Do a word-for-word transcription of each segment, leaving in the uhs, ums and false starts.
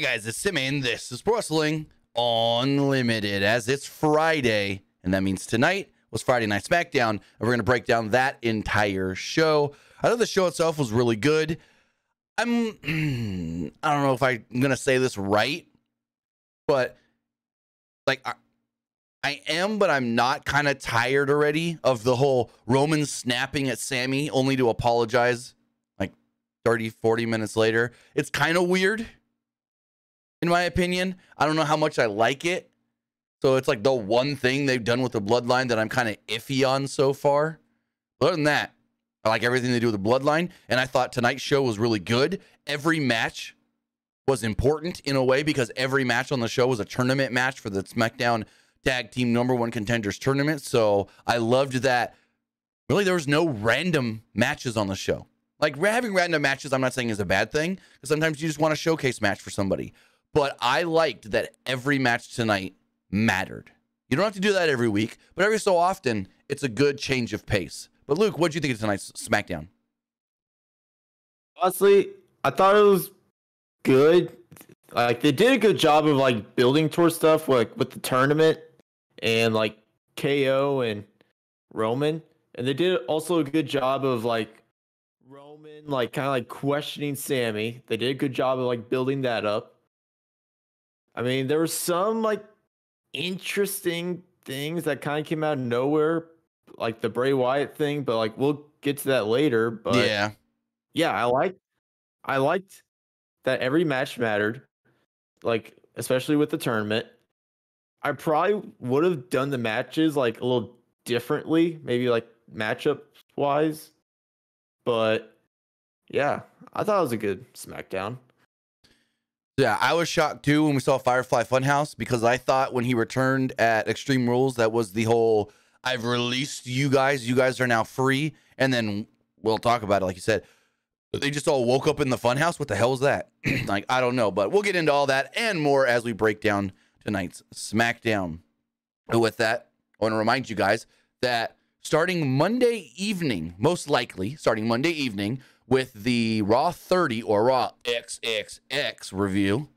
Hey guys, it's Simon. This is Wrestling Unlimited, as it's Friday, and that means tonight was Friday Night SmackDown, and we're going to break down that entire show. I thought the show itself was really good. I'm, I don't know if I'm going to say this right, but like I, I am, but I'm not kind of tired already of the whole Roman snapping at Sami only to apologize like thirty, forty minutes later. It's kind of weird, in my opinion. I don't know how much I like it. So it's like the one thing they've done with the Bloodline that I'm kind of iffy on so far. But other than that, I like everything they do with the Bloodline. And I thought tonight's show was really good. Every match was important in a way, because every match on the show was a tournament match for the SmackDown Tag Team Number one Contenders Tournament. So I loved that. Really, there was no random matches on the show. Like, having random matches, I'm not saying is a bad thing, because sometimes you just want a showcase match for somebody. But I liked that every match tonight mattered. You don't have to do that every week, but every so often, it's a good change of pace. But Luke, what did you think of tonight's SmackDown? Honestly, I thought it was good. Like, they did a good job of like building towards stuff, like with the tournament and like K O and Roman, and they did also a good job of like Roman like kind of like questioning Sami. They did a good job of like building that up. I mean, there were some like interesting things that kind of came out of nowhere, like the Bray Wyatt thing, but like we'll get to that later. But yeah, yeah, I liked, I liked that every match mattered, like especially with the tournament. I probably would have done the matches like a little differently, maybe like matchup wise, but yeah, I thought it was a good SmackDown. Yeah, I was shocked too when we saw Firefly Funhouse, because I thought when he returned at Extreme Rules, that was the whole, I've released you guys, you guys are now free. And then we'll talk about it, like you said. They just all woke up in the Funhouse. What the hell was that? Like, I don't know, but we'll get into all that and more as we break down tonight's SmackDown. And with that, I want to remind you guys that starting Monday evening, most likely starting Monday evening, with the Raw thirty or Raw triple X review,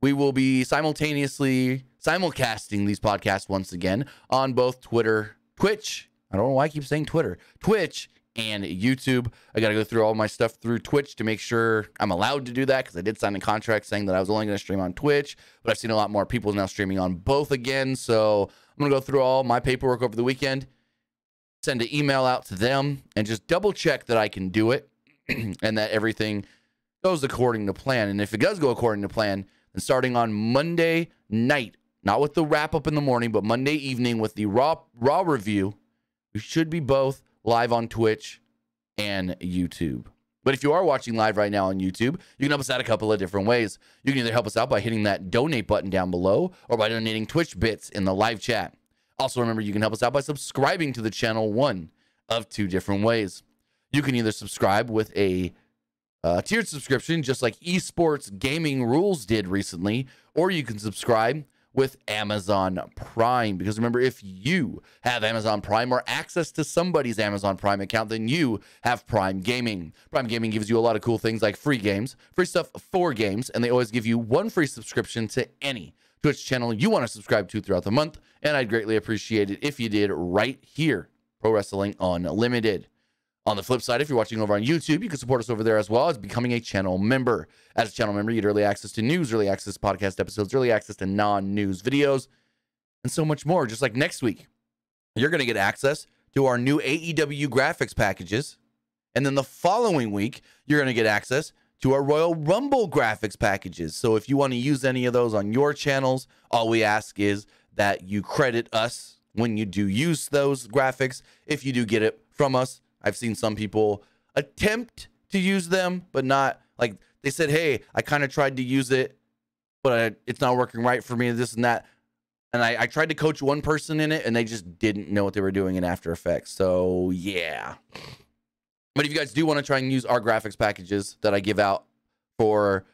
we will be simultaneously simulcasting these podcasts once again on both Twitter, Twitch. I don't know why I keep saying Twitter, Twitch and YouTube. I got to go through all my stuff through Twitch to make sure I'm allowed to do that, because I did sign a contract saying that I was only going to stream on Twitch, but I've seen a lot more people now streaming on both again. So I'm going to go through all my paperwork over the weekend, send an email out to them, and just double check that I can do it, and that everything goes according to plan. And if it does go according to plan, then starting on Monday night, not with the wrap up in the morning, but Monday evening with the Raw Raw review, we should be both live on Twitch and YouTube. But if you are watching live right now on YouTube, you can help us out a couple of different ways. You can either help us out by hitting that donate button down below, or by donating Twitch bits in the live chat. Also remember, you can help us out by subscribing to the channel one of two different ways. You can either subscribe with a uh, tiered subscription, just like Esports Gaming Rules did recently, or you can subscribe with Amazon Prime. Because remember, if you have Amazon Prime or access to somebody's Amazon Prime account, then you have Prime Gaming. Prime Gaming gives you a lot of cool things like free games, free stuff for games, and they always give you one free subscription to any Twitch channel you want to subscribe to throughout the month, and I'd greatly appreciate it if you did right here, Pro Wrestling Unlimited. On the flip side, if you're watching over on YouTube, you can support us over there as well as becoming a channel member. As a channel member, you get early access to news, early access to podcast episodes, early access to non-news videos, and so much more. Just like next week, you're going to get access to our new A E W graphics packages. And then the following week, you're going to get access to our Royal Rumble graphics packages. So if you want to use any of those on your channels, all we ask is that you credit us when you do use those graphics, if you do get it from us. I've seen some people attempt to use them, but not like they said, hey, I kind of tried to use it, but I, it's not working right for me, this and that. And I, I tried to coach one person in it, and they just didn't know what they were doing in After Effects. So, yeah. But if you guys do want to try and use our graphics packages that I give out for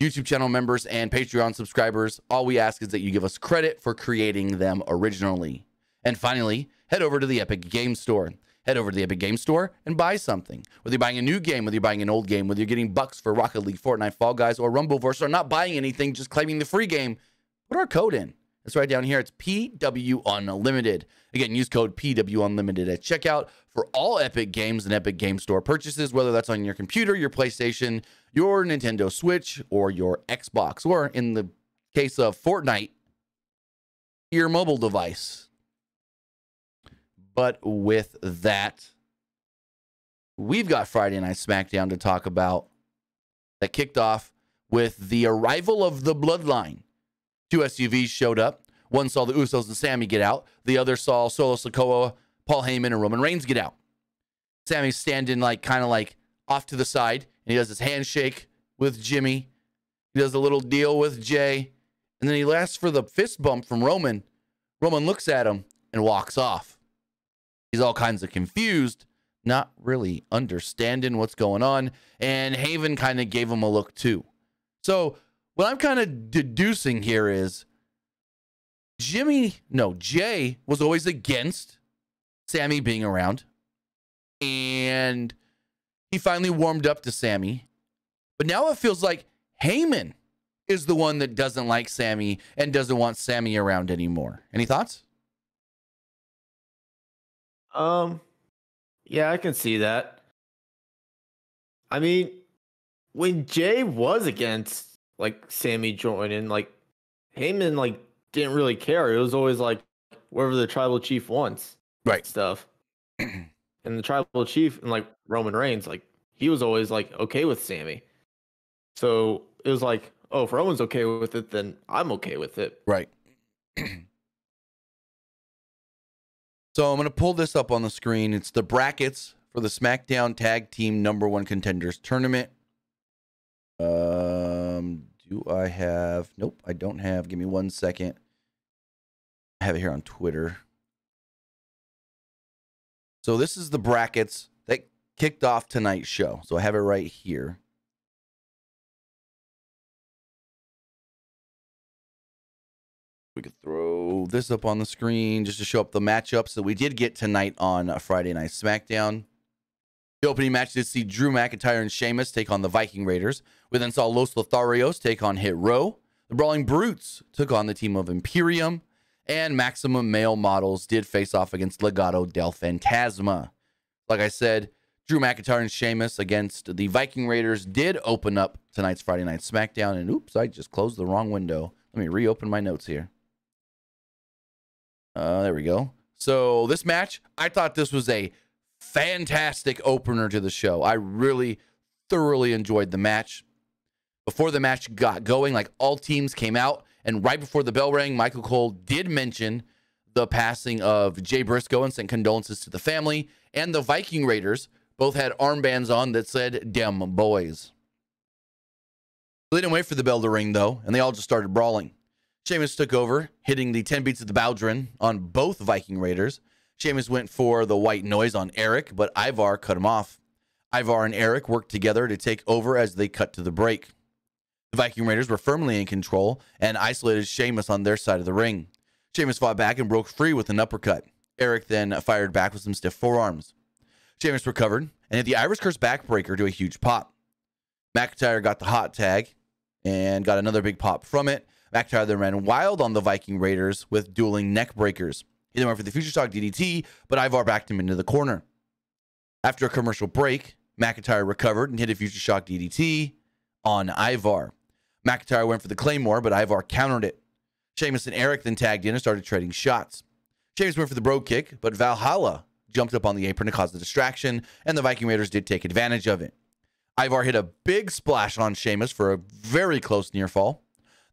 YouTube channel members and Patreon subscribers, all we ask is that you give us credit for creating them originally. And finally, head over to the Epic Game Store. Head over to the Epic Game Store and buy something. Whether you're buying a new game, whether you're buying an old game, whether you're getting bucks for Rocket League, Fortnite, Fall Guys, or Rumbleverse, or not buying anything, just claiming the free game, put our code in. It's right down here. It's P W Unlimited. Again, use code P W Unlimited at checkout for all Epic Games and Epic Game Store purchases, whether that's on your computer, your PlayStation, your Nintendo Switch, or your Xbox, or in the case of Fortnite, your mobile device. But with that, we've got Friday Night SmackDown to talk about that kicked off with the arrival of the Bloodline. Two S U Vs showed up. One saw the Usos and Sami get out. The other saw Solo Sikoa, Paul Heyman, and Roman Reigns get out. Sami's standing like kind of like off to the side, and he does his handshake with Jimmy. He does a little deal with Jay, and then he asks for the fist bump from Roman. Roman looks at him and walks off. He's all kinds of confused, not really understanding what's going on, and Haven kind of gave him a look too. So what I'm kind of deducing here is Jimmy, no, Jay was always against Sami being around. And he finally warmed up to Sami. But now it feels like Heyman is the one that doesn't like Sami and doesn't want Sami around anymore. Any thoughts? Um, yeah, I can see that. I mean, when Jay was against like Sami joining, like Heyman like didn't really care. It was always like wherever the tribal chief wants, right? Stuff. And the tribal chief and like Roman Reigns, like he was always like okay with Sami. So it was like, oh, if Roman's okay with it, then I'm okay with it, right? So I'm gonna pull this up on the screen. It's the brackets for the SmackDown Tag Team Number One Contenders Tournament. Um, do I have, nope, I don't have, give me one second. I have it here on Twitter. So this is the brackets that kicked off tonight's show. So I have it right here. We could throw this up on the screen just to show up the matchups that we did get tonight on Friday Night SmackDown. The opening match did see Drew McIntyre and Sheamus take on the Viking Raiders. We then saw Los Lotharios take on Hit Row. The Brawling Brutes took on the team of Imperium. And Maximum Male Models did face off against Legado del Fantasma. Like I said, Drew McIntyre and Sheamus against the Viking Raiders did open up tonight's Friday Night SmackDown. And oops, I just closed the wrong window. Let me reopen my notes here. Uh, there we go. So this match, I thought this was a fantastic opener to the show. I really thoroughly enjoyed the match. Before the match got going, like all teams came out, and right before the bell rang, Michael Cole did mention the passing of Jay Briscoe and sent condolences to the family, and the Viking Raiders both had armbands on that said "Dem Boys." They didn't wait for the bell to ring though, and they all just started brawling. Sheamus took over, hitting the ten beats of the Baldrin on both Viking Raiders. Sheamus went for the white noise on Eric, but Ivar cut him off. Ivar and Eric worked together to take over as they cut to the break. The Viking Raiders were firmly in control and isolated Sheamus on their side of the ring. Sheamus fought back and broke free with an uppercut. Eric then fired back with some stiff forearms. Sheamus recovered and hit the Irish Curse backbreaker to a huge pop. McIntyre got the hot tag and got another big pop from it. McIntyre then ran wild on the Viking Raiders with dueling neck breakers. He then went for the Future Shock D D T, but Ivar backed him into the corner. After a commercial break, McIntyre recovered and hit a Future Shock D D T on Ivar. McIntyre went for the Claymore, but Ivar countered it. Sheamus and Eric then tagged in and started trading shots. Sheamus went for the Bro Kick, but Valhalla jumped up on the apron to cause the distraction, and the Viking Raiders did take advantage of it. Ivar hit a big splash on Sheamus for a very close near fall.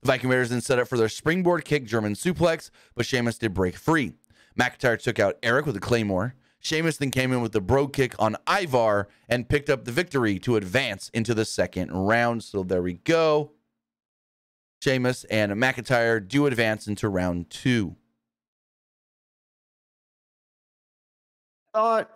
The Viking Raiders then set up for their springboard kick German suplex, but Sheamus did break free. McIntyre took out Eric with a Claymore. Sheamus then came in with the Bro Kick on Ivar and picked up the victory to advance into the second round. So there we go. Sheamus and McIntyre do advance into round two. I thought,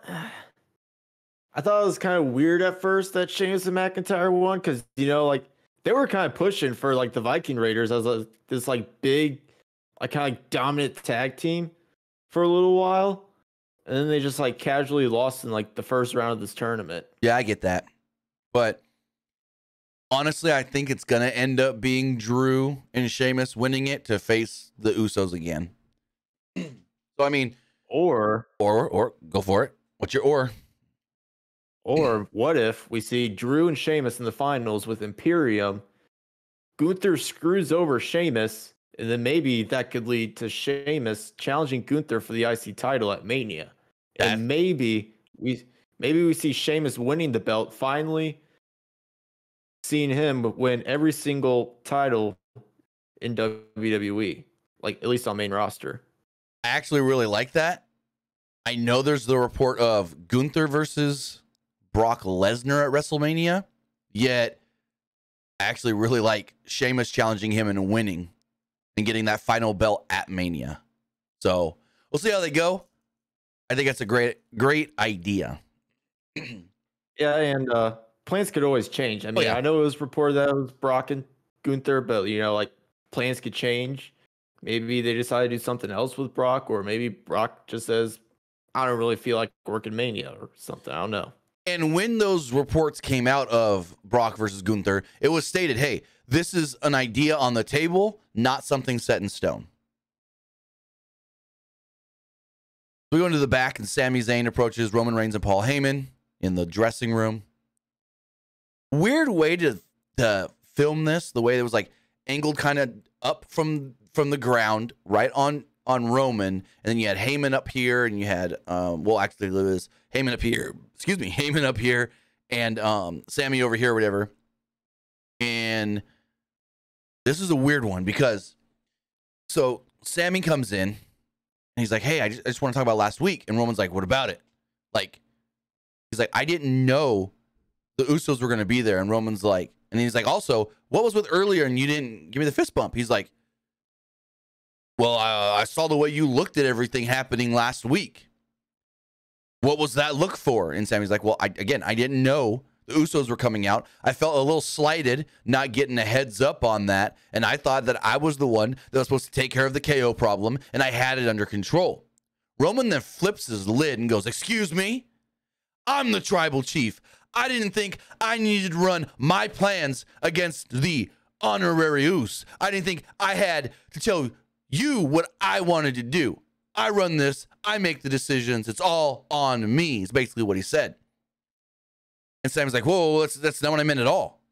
I thought it was kind of weird at first that Sheamus and McIntyre won because, you know, like they were kind of pushing for like the Viking Raiders as a, this like big, like kind of like dominant tag team for a little while, and then they just like casually lost in like the first round of this tournament. Yeah, I get that. But honestly, I think it's going to end up being Drew and Sheamus winning it to face the Usos again. So, I mean, or, or, or go for it. What's your, or, or what if we see Drew and Sheamus in the finals with Imperium, Gunther screws over Sheamus, and then maybe that could lead to Sheamus challenging Gunther for the I C title at Mania. That, and maybe we, maybe we see Sheamus winning the belt finally, seeing him win every single title in W W E, like at least on main roster. I actually really like that. I know there's the report of Gunther versus Brock Lesnar at WrestleMania, yet I actually really like Sheamus challenging him and winning and getting that final belt at Mania. So we'll see how they go. I think that's a great, great idea. Yeah, and uh, plans could always change. I mean, oh, yeah. I know it was reported that it was Brock and Gunther, but, you know, like plans could change. Maybe they decide to do something else with Brock, or maybe Brock just says, I don't really feel like working Mania or something. I don't know. And when those reports came out of Brock versus Gunther, it was stated, hey, this is an idea on the table, not something set in stone. We go into the back, and Sami Zayn approaches Roman Reigns and Paul Heyman in the dressing room. Weird way to, to film this, the way it was like angled kind of up from... from the ground, right on on Roman, and then you had Heyman up here, and you had um, well, actually it was Heyman up here. Excuse me, Heyman up here, and um, Sammy over here, or whatever. And this is a weird one because so Sammy comes in, and he's like, "Hey, I just, I just want to talk about last week," and Roman's like, "What about it?" Like he's like, "I didn't know the Usos were going to be there," and Roman's like, and he's like, "Also, what was with earlier, and you didn't give me the fist bump?" He's like, well, I, I saw the way you looked at everything happening last week. What was that look for? And Sammy's like, well, I, again, I didn't know the Usos were coming out. I felt a little slighted not getting a heads up on that. And I thought that I was the one that was supposed to take care of the K O problem, and I had it under control. Roman then flips his lid and goes, excuse me, I'm the tribal chief. I didn't think I needed to run my plans against the honorary Us. I didn't think I had to tell you. You, what I wanted to do. I run this. I make the decisions. It's all on me. It's basically what he said. And Sam's like, whoa, whoa that's, that's not what I meant at all.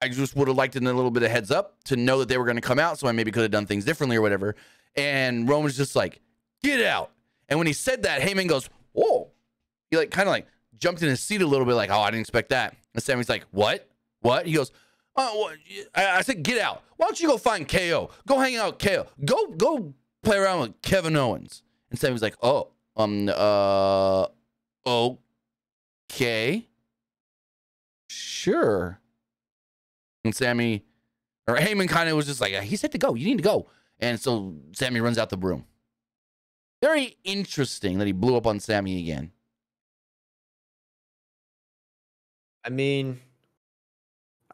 I just would have liked it in a little bit of heads up to know that they were going to come out, so I maybe could have done things differently or whatever. And Roman's just like, get out. And when he said that, Heyman goes, whoa. He like kind of like jumped in his seat a little bit like, oh, I didn't expect that. And Sammy's like, what? What? He goes, Oh, I said, get out. Why don't you go find K O? Go hang out with K O. Go go play around with Kevin Owens. And Sammy's like, oh, um, uh, okay. Sure. And Sammy, or Heyman kind of was just like, he said to go. You need to go. And so Sammy runs out the room. Very interesting that he blew up on Sammy again. I mean...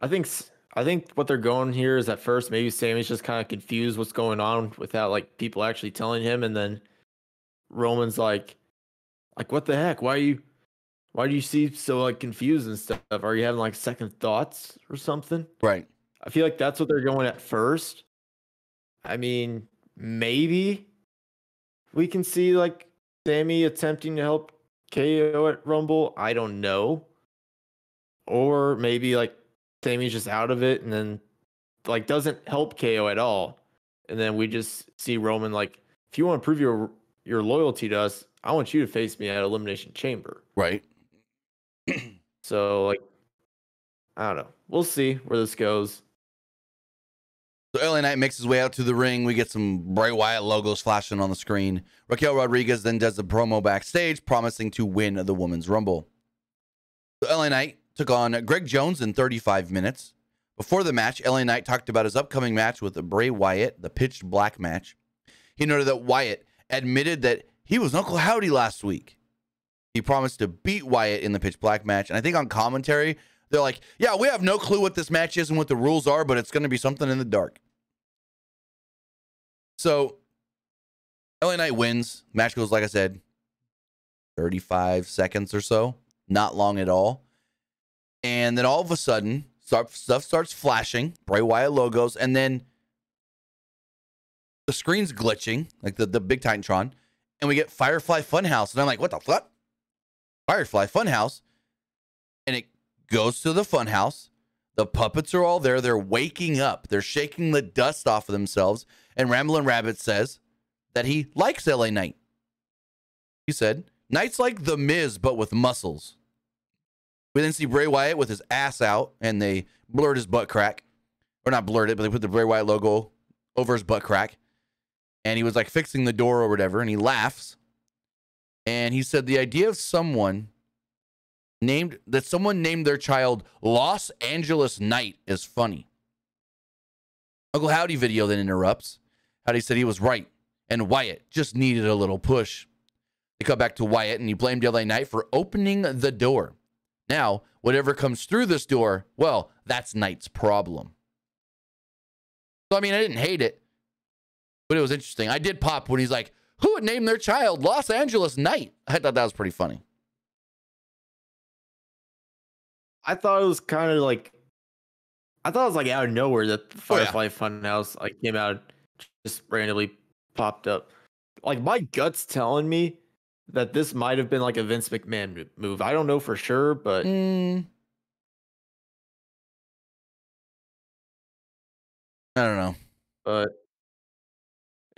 I think I think what they're going here is at first maybe Sammy's just kind of confused what's going on without like people actually telling him, and then Roman's like, like what the heck? Why are you, why do you seem so like confused and stuff? Are you having like second thoughts or something? Right. I feel like that's what they're going at first. I mean, maybe we can see like Sammy attempting to help K O at Rumble. I don't know, or maybe like. Sammy's just out of it and then like doesn't help K O at all. And then we just see Roman like, if you want to prove your your loyalty to us, I want you to face me at Elimination Chamber. Right. So like I don't know. We'll see where this goes. So L A Knight makes his way out to the ring. We get some Bray Wyatt logos flashing on the screen. Raquel Rodriguez then does the promo backstage, promising to win the Women's Rumble. So L A Knight took on Greg Jones in thirty-five minutes. Before the match, L A Knight talked about his upcoming match with Bray Wyatt, the pitched black match. He noted that Wyatt admitted that he was Uncle Howdy last week. He promised to beat Wyatt in the pitched black match. And I think on commentary, they're like, yeah, we have no clue what this match is and what the rules are, but it's going to be something in the dark. So L A Knight wins. Match goes, like I said, thirty-five seconds or so. Not long at all. And then all of a sudden, start, stuff starts flashing. Bray Wyatt logos. And then the screen's glitching. Like the, the big Titantron. And we get Firefly Funhouse. And I'm like, what the fuck? Firefly Funhouse. And it goes to the Funhouse. The puppets are all there. They're waking up. They're shaking the dust off of themselves. And Ramblin' Rabbit says that he likes L A Knight. He said, Knight's like The Miz, but with muscles. We then see Bray Wyatt with his ass out, and they blurred his butt crack. Or not blurred it, but they put the Bray Wyatt logo over his butt crack. And he was like fixing the door or whatever, and he laughs. And he said the idea of someone named, that someone named their child Los Angeles Knight is funny. Uncle Howdy video then interrupts. Howdy said he was right, and Wyatt just needed a little push. They cut back to Wyatt, and he blamed L A Knight for opening the door. Now, whatever comes through this door, well, that's Knight's problem. So, I mean, I didn't hate it, but it was interesting. I did pop when he's like, who would name their child Los Angeles Knight? I thought that was pretty funny. I thought it was kind of like, I thought it was like out of nowhere that the Firefly oh, yeah. Funhouse like came out, just randomly popped up. Like my gut's telling me that this might have been like a Vince McMahon move. I don't know for sure, but mm. I don't know. But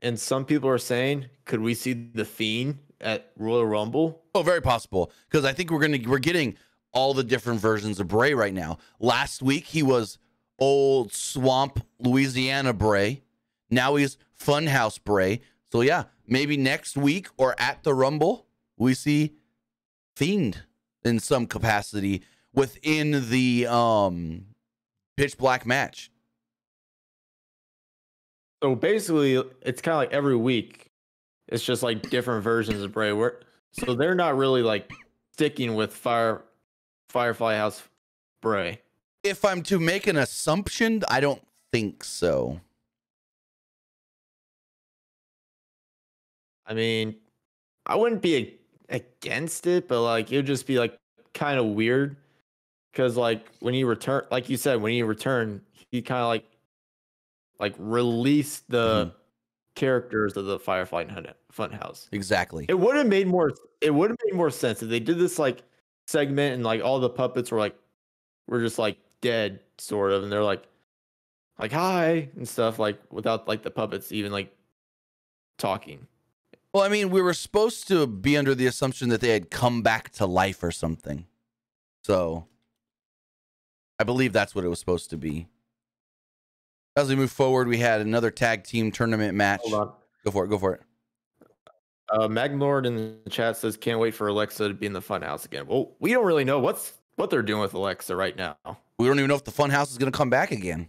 and some people are saying, could we see The Fiend at Royal Rumble? Oh, very possible, because I think we're gonna we're getting all the different versions of Bray right now. Last week he was old swamp Louisiana Bray. Now he's Funhouse Bray. So yeah, maybe next week or at the Rumble, we see Fiend in some capacity within the um, pitch black match. So basically, it's kind of like every week, it's just like different versions of Bray. Where, so they're not really like sticking with Fire Firefly House Bray. If I'm to make an assumption, I don't think so. I mean, I wouldn't be against it, but like it would just be like kind of weird, because like when he returned, like you said, when he returned, he kind of like like released the mm. characters of the Firefly Funhouse. Exactly. It would have made more. It would have made more sense if they did this like segment and like all the puppets were like were just like dead sort of, and they're like like hi and stuff like without like the puppets even like talking. Well, I mean, we were supposed to be under the assumption that they had come back to life or something. So, I believe that's what it was supposed to be. As we move forward, we had another tag team tournament match. Hold on. Go for it, go for it. Uh, Magnord in the chat says, can't wait for Alexa to be in the Funhouse again. Well, we don't really know what's what they're doing with Alexa right now. We don't even know if the Funhouse is going to come back again.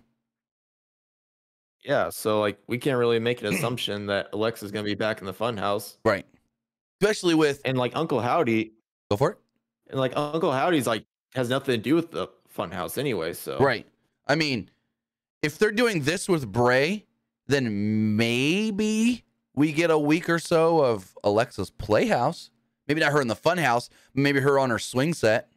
Yeah, so like we can't really make an assumption that Alexa's gonna be back in the Funhouse, right? Especially with and like Uncle Howdy, go for it. And like Uncle Howdy's like has nothing to do with the Funhouse anyway, so right. I mean, if they're doing this with Bray, then maybe we get a week or so of Alexa's Playhouse. Maybe not her in the Funhouse, maybe her on her swing set.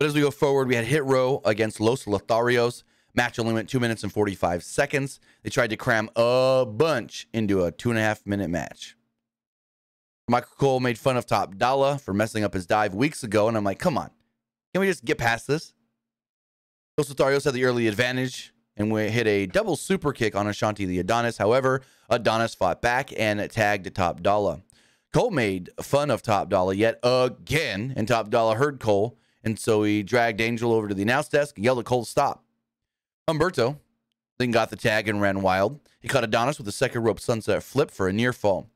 But as we go forward, we had Hit Row against Los Lotharios. Match only went two minutes and forty-five seconds. They tried to cram a bunch into a two and a half minute match. Michael Cole made fun of Top Dollar for messing up his dive weeks ago. And I'm like, come on, can we just get past this? Los Lotharios had the early advantage and we hit a double super kick on Ashanti the Adonis. However, Adonis fought back and tagged Top Dollar. Cole made fun of Top Dollar yet again. And Top Dollar heard Cole. And so he dragged Angel over to the announce desk and yelled at Cole to stop. Humberto then got the tag and ran wild. He caught Adonis with a second rope sunset flip for a near fall.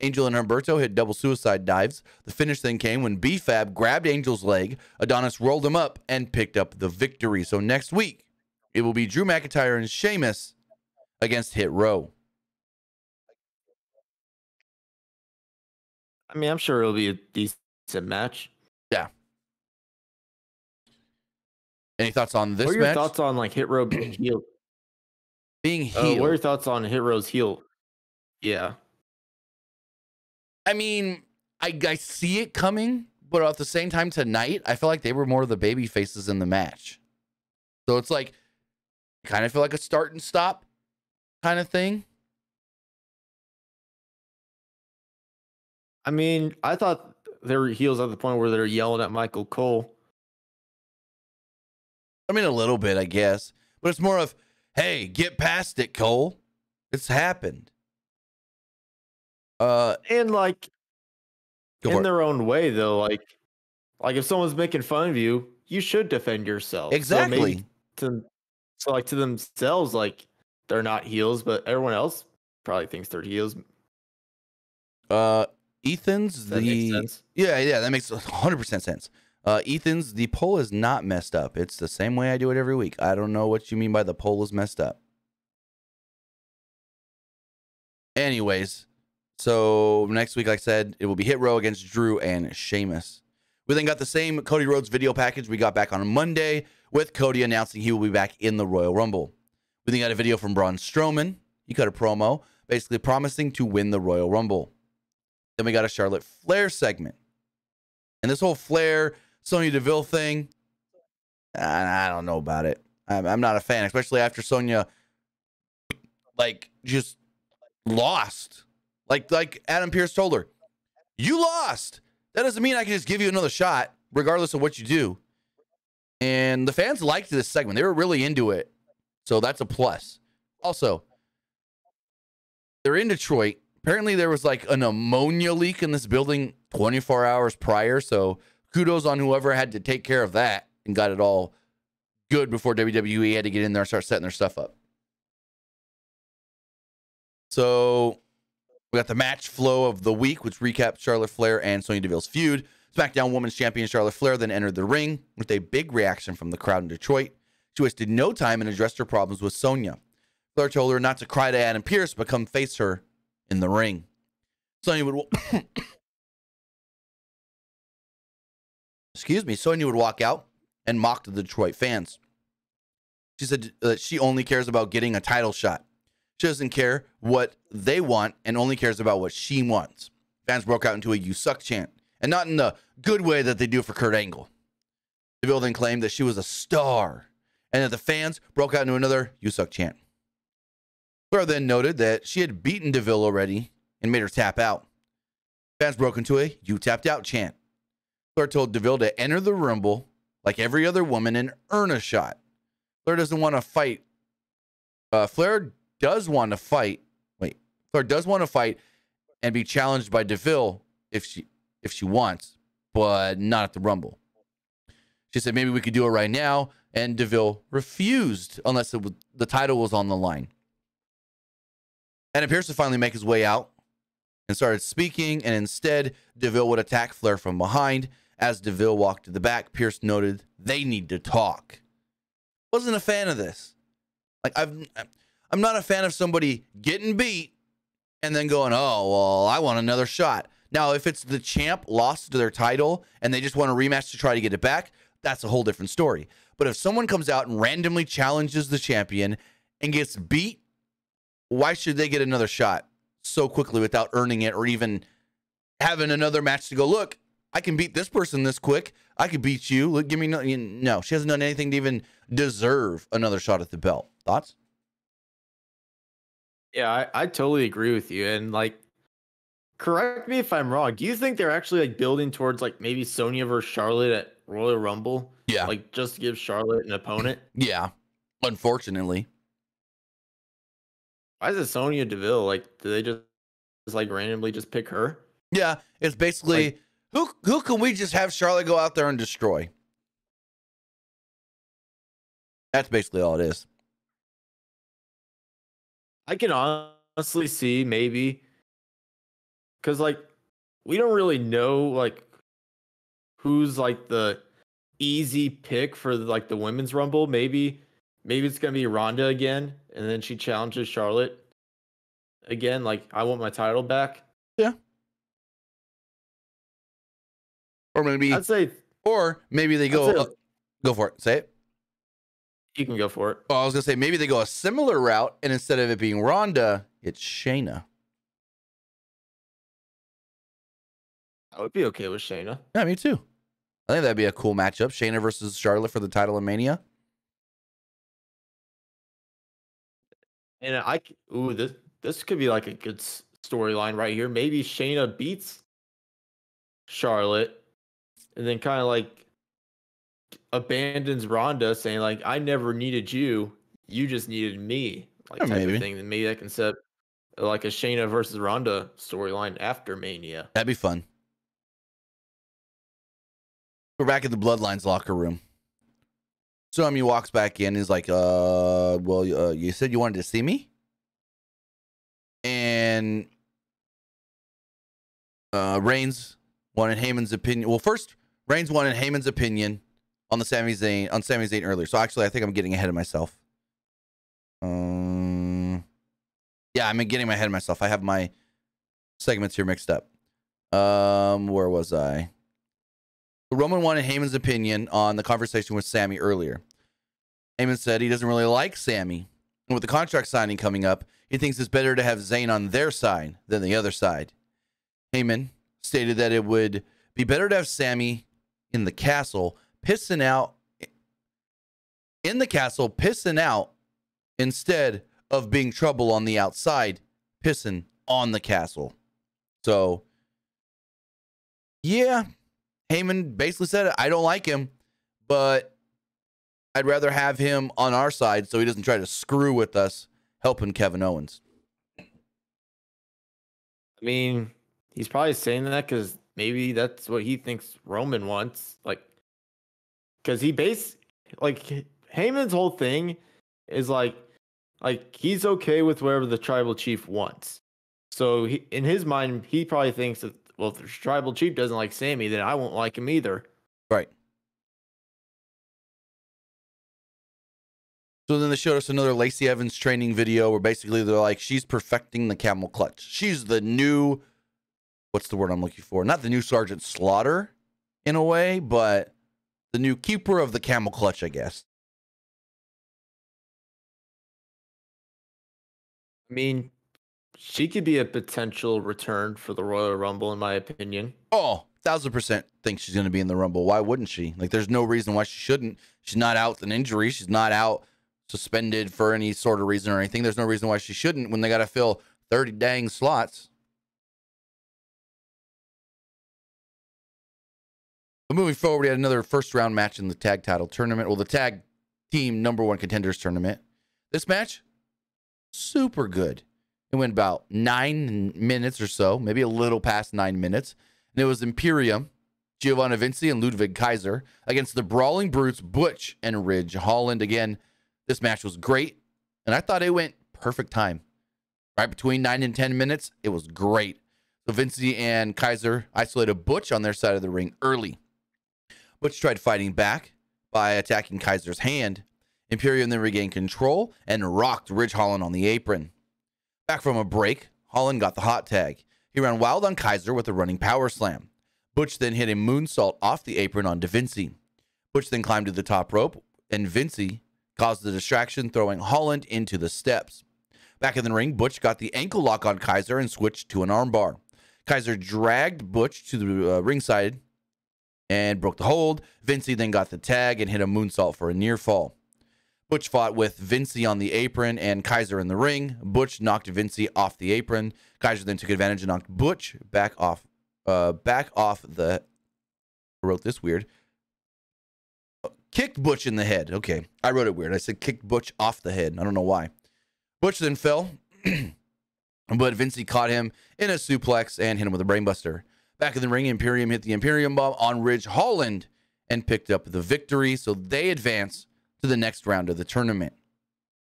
Angel and Humberto hit double suicide dives. The finish then came when B-Fab grabbed Angel's leg. Adonis rolled him up and picked up the victory. So next week, it will be Drew McIntyre and Sheamus against Hit Row. I mean, I'm sure it'll be a decent match. Yeah. Any thoughts on this match? What are your match? thoughts on like Hit Row being healed? Being healed. Uh, what are your thoughts on Hit Row's heel? Yeah. I mean, I, I see it coming, but at the same time tonight, I feel like they were more of the baby faces in the match. So it's like, kind of feel like a start and stop kind of thing. I mean, I thought they were heels at the point where they're yelling at Michael Cole. I mean, a little bit, I guess. But it's more of, hey, get past it, Cole. It's happened. Uh, and, like, in their own way, though, like, like if someone's making fun of you, you should defend yourself. Exactly. So, to, so like, to themselves, like, they're not heels, but everyone else probably thinks they're heels. Uh, Ethan's that the... Makes sense. Yeah, yeah, that makes one hundred percent sense. Uh, Ethan's, the poll is not messed up. It's the same way I do it every week. I don't know what you mean by the poll is messed up. Anyways, so next week, like I said, it will be Hit Row against Drew and Sheamus. We then got the same Cody Rhodes video package we got back on Monday with Cody announcing he will be back in the Royal Rumble. We then got a video from Braun Strowman. He cut a promo, basically promising to win the Royal Rumble. Then we got a Charlotte Flair segment. And this whole Flair, Sonya Deville thing, I don't know about it. I'm, I'm not a fan, especially after Sonya, like, just lost. Like, like Adam Pearce told her, you lost. That doesn't mean I can just give you another shot, regardless of what you do. And the fans liked this segment. They were really into it. So that's a plus. Also, they're in Detroit. Apparently, there was, like, an ammonia leak in this building twenty-four hours prior, so kudos on whoever had to take care of that and got it all good before W W E had to get in there and start setting their stuff up. So we got the match flow of the week, which recaps Charlotte Flair and Sonya Deville's feud. SmackDown Women's Champion Charlotte Flair then entered the ring with a big reaction from the crowd in Detroit. She wasted no time and addressed her problems with Sonya. Flair told her not to cry to Adam Pearce, but come face her in the ring. Sonya would excuse me, Sonya would walk out and mock the Detroit fans. She said that she only cares about getting a title shot. She doesn't care what they want and only cares about what she wants. Fans broke out into a "you suck" chant, and not in the good way that they do for Kurt Angle. Deville then claimed that she was a star and that the fans broke out into another "you suck" chant. Flair then noted that she had beaten Deville already and made her tap out. Fans broke into a "you tapped out" chant. Flair told Deville to enter the Rumble like every other woman and earn a shot. Flair doesn't want to fight. Uh, Flair does want to fight. Wait, Flair does want to fight and be challenged by Deville if she if she wants, but not at the Rumble. She said maybe we could do it right now, and Deville refused unless it was, the title was on the line. And appears to finally make his way out and started speaking, and instead Deville would attack Flair from behind. As Deville walked to the back, Pearce noted they need to talk. Wasn't a fan of this. Like, I've, I'm not a fan of somebody getting beat and then going, oh, well, I want another shot. Now, if it's the champ lost to their title and they just want a rematch to try to get it back, that's a whole different story. But if someone comes out and randomly challenges the champion and gets beat, why should they get another shot so quickly without earning it or even having another match to go, look, I can beat this person this quick. I could beat you. Look, give me no, you, no, she hasn't done anything to even deserve another shot at the belt. Thoughts? Yeah, I, I totally agree with you. And, like, correct me if I'm wrong. Do you think they're actually, like, building towards, like, maybe Sonya versus Charlotte at Royal Rumble? Yeah. Like, just to give Charlotte an opponent? Yeah, unfortunately. Why is it Sonya Deville? Like, do they just, just like randomly just pick her? Yeah, it's basically like, who who can we just have Charlotte go out there and destroy? That's basically all it is. I can honestly see maybe because, like, we don't really know, like, who's, like, the easy pick for, like, the women's Rumble. Maybe maybe it's gonna be Ronda again. And then she challenges Charlotte again. Like, I want my title back. Yeah. Or maybe I'd say, or maybe they go, uh, go for it. Say it. You can go for it. Oh, I was gonna say maybe they go a similar route, and instead of it being Ronda, it's Shayna. I would be okay with Shayna. Yeah, me too. I think that'd be a cool matchup. Shayna versus Charlotte for the title in Mania. And I, ooh, this this could be like a good storyline right here. Maybe Shayna beats Charlotte, and then kind of like abandons Ronda, saying like, "I never needed you; you just needed me." Like type maybe. Of thing. And maybe that can set like a Shayna versus Ronda storyline after Mania. That'd be fun. We're back at the Bloodlines locker room. So um, he walks back in. He's like, "Uh, well, uh, you said you wanted to see me," and uh, Reigns wanted Heyman's opinion. Well, first Reigns wanted Heyman's opinion on the Sami Zayn on Sami Zayn earlier. So actually, I think I'm getting ahead of myself. Um, yeah, I'm getting my head of myself. I have my segments here mixed up. Um, where was I? Roman wanted Heyman's opinion on the conversation with Sammy earlier. Heyman said he doesn't really like Sammy. And with the contract signing coming up, he thinks it's better to have Zayn on their side than the other side. Heyman stated that it would be better to have Sammy in the castle, pissing out in the castle, pissing out instead of being trouble on the outside, pissing on the castle. So, yeah. Heyman basically said, I don't like him, but I'd rather have him on our side so he doesn't try to screw with us helping Kevin Owens. I mean, he's probably saying that because maybe that's what he thinks Roman wants. Like, because he based, like, Heyman's whole thing is like, like, he's okay with whatever the tribal chief wants. So he, in his mind, he probably thinks that, well, if the tribal chief doesn't like Sammy, then I won't like him either. Right. So then they showed us another Lacey Evans training video where basically they're like, she's perfecting the camel clutch. She's the new, what's the word I'm looking for? Not the new Sergeant Slaughter in a way, but the new keeper of the camel clutch, I guess. I mean... she could be a potential return for the Royal Rumble, in my opinion. Oh, thousand percent think she's going to be in the Rumble. Why wouldn't she? Like, there's no reason why she shouldn't. She's not out with an injury. She's not out suspended for any sort of reason or anything. There's no reason why she shouldn't when they got to fill thirty dang slots. But moving forward, we had another first round match in the tag title tournament. Well, the tag team number one contenders tournament. This match, super good. It went about nine minutes or so, maybe a little past nine minutes. And it was Imperium, Giovanni Vinci, and Ludwig Kaiser against the Brawling Brutes, Butch, and Ridge Holland. Again, this match was great, and I thought it went perfect time. Right between nine and ten minutes, it was great. So Vinci and Kaiser isolated Butch on their side of the ring early. Butch tried fighting back by attacking Kaiser's hand. Imperium then regained control and rocked Ridge Holland on the apron. Back from a break, Holland got the hot tag. He ran wild on Kaiser with a running power slam. Butch then hit a moonsault off the apron on DaVinci. Butch then climbed to the top rope, and Vinci caused the distraction, throwing Holland into the steps. Back in the ring, Butch got the ankle lock on Kaiser and switched to an armbar. Kaiser dragged Butch to the uh, ringside and broke the hold. Vinci then got the tag and hit a moonsault for a near fall. Butch fought with Vinci on the apron and Kaiser in the ring. Butch knocked Vinci off the apron. Kaiser then took advantage and knocked Butch back off, uh, back off the, I wrote this weird, kicked Butch in the head. Okay, I wrote it weird. I said kicked Butch off the head. I don't know why. Butch then fell, but Vinci caught him in a suplex and hit him with a brainbuster. Back in the ring, Imperium hit the Imperium bomb on Ridge Holland and picked up the victory, so they advance to the next round of the tournament.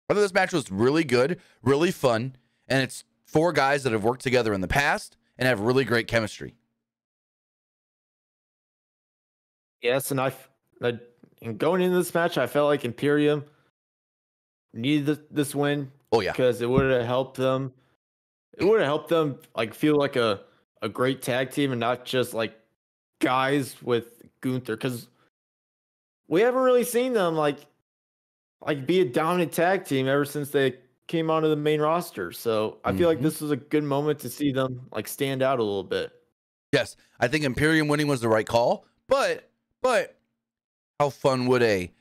I thought this match was really good, really fun, and it's four guys that have worked together in the past and have really great chemistry. Yes, and I, I and going into this match, I felt like Imperium needed this win. Oh yeah, because it would have helped them. It would have helped them like feel like a a great tag team and not just like guys with Gunther, because we haven't really seen them like. Like be a dominant tag team ever since they came onto the main roster. So I feel mm-hmm. like this was a good moment to see them like stand out a little bit. Yes, I think Imperium winning was the right call, but but how fun would a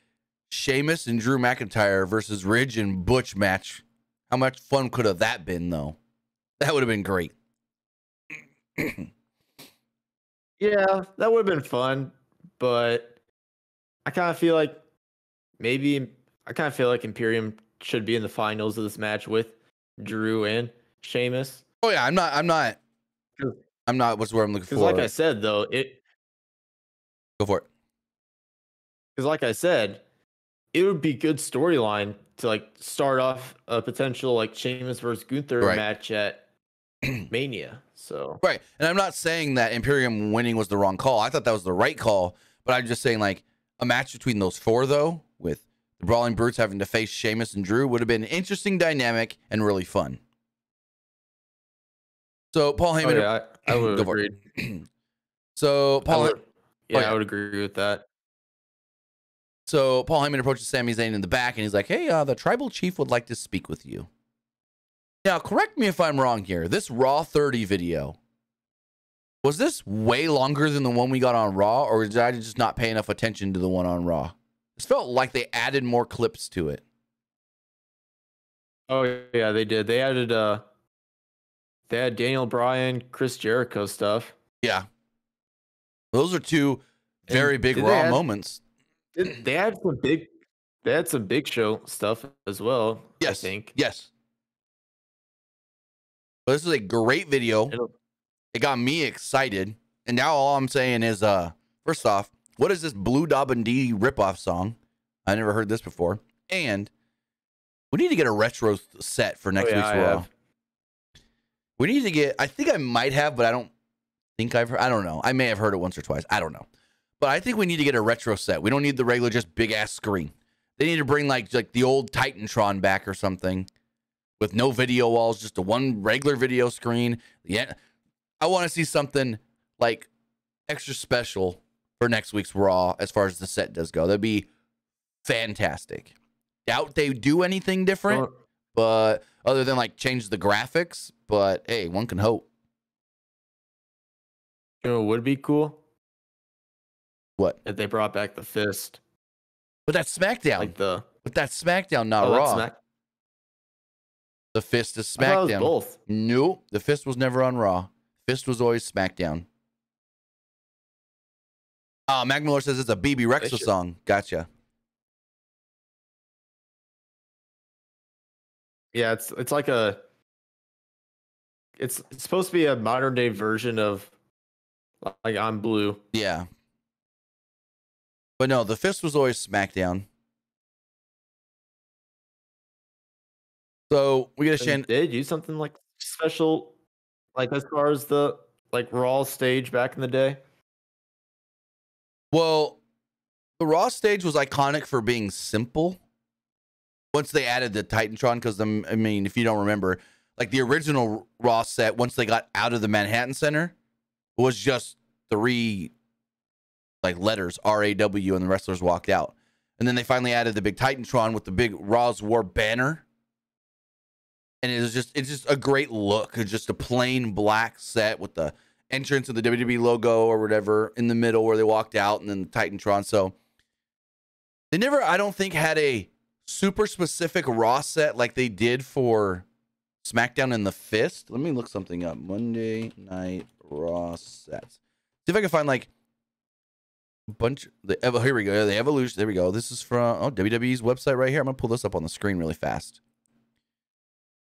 Sheamus and Drew McIntyre versus Ridge and Butch match? How much fun could have that been, though? That would have been great. Yeah, that would have been fun, but I kind of feel like maybe I kind of feel like Imperium should be in the finals of this match with Drew and Sheamus. Oh yeah, I'm not. I'm not. I'm not. What's where I'm looking for? Because like I said, though, it. Go for it. Because like I said, it would be good storyline to like start off a potential like Sheamus versus Gunther right. match at Mania. So right, and I'm not saying that Imperium winning was the wrong call. I thought that was the right call, but I'm just saying like a match between those four though, with the Brawling Brutes having to face Sheamus and Drew, would have been an interesting dynamic and really fun. So Paul Heyman, oh, yeah, I, I would agree. So Paul, I would, yeah, oh, yeah, I would agree with that. So Paul Heyman approaches Sami Zayn in the back, and he's like, "Hey, uh, the tribal chief would like to speak with you." Now, correct me if I'm wrong here. This Raw thirty video, was this way longer than the one we got on Raw, or did I just not pay enough attention to the one on Raw? It felt like they added more clips to it. Oh yeah, they did. They added uh. They had Daniel Bryan, Chris Jericho stuff. Yeah. Those are two very and big Raw add, moments. Did, they had some big they had some Big Show stuff as well, yes, I think. Yes. But this is a great video. It got me excited. And now all I'm saying is, uh, first off, what is this Blue Dobbin D ripoff song? I never heard this before. And we need to get a retro set for next oh, yeah, week's Raw. We need to get, I think I might have, but I don't think I've heard, I don't know. I may have heard it once or twice. I don't know. But I think we need to get a retro set. We don't need the regular, just big ass screen. They need to bring like, like the old Titantron back or something with no video walls, just a one regular video screen. Yeah. I want to see something like extra special for next week's Raw as far as the set does go. That'd be fantastic. Doubt they do anything different, but other than like change the graphics. But hey, one can hope. You know, it would be cool. What? If they brought back the fist. But that's SmackDown. Like the. But that's SmackDown, not oh, Raw. Smack the fist is SmackDown. I thought it was both. No, the fist was never on Raw. Fist was always SmackDown. Ah, uh, Mac Miller says it's a B B Rexa song. Gotcha. Yeah, it's it's like a. It's supposed to be a modern day version of like I'm Blue. Yeah. But no, the fist was always SmackDown. So we got a Did you something like special, like as far as the like Raw stage back in the day? Well, the Raw stage was iconic for being simple. Once they added the Titantron, because I mean, if you don't remember. Like the original Raw set, once they got out of the Manhattan Center, it was just three like letters, R A W, and the wrestlers walked out. And then they finally added the big Titantron with the big Raw's War banner. And it was just it's just a great look. It's just a plain black set with the entrance of the W W E logo or whatever in the middle where they walked out and then the Titantron. So they never, I don't think, had a super specific Raw set like they did for SmackDown in the fist. Let me look something up. Monday Night Raw sets. See if I can find like a bunch. Of the ev here we go. The Evolution. There we go. This is from oh W W E's website right here. I'm gonna pull this up on the screen really fast.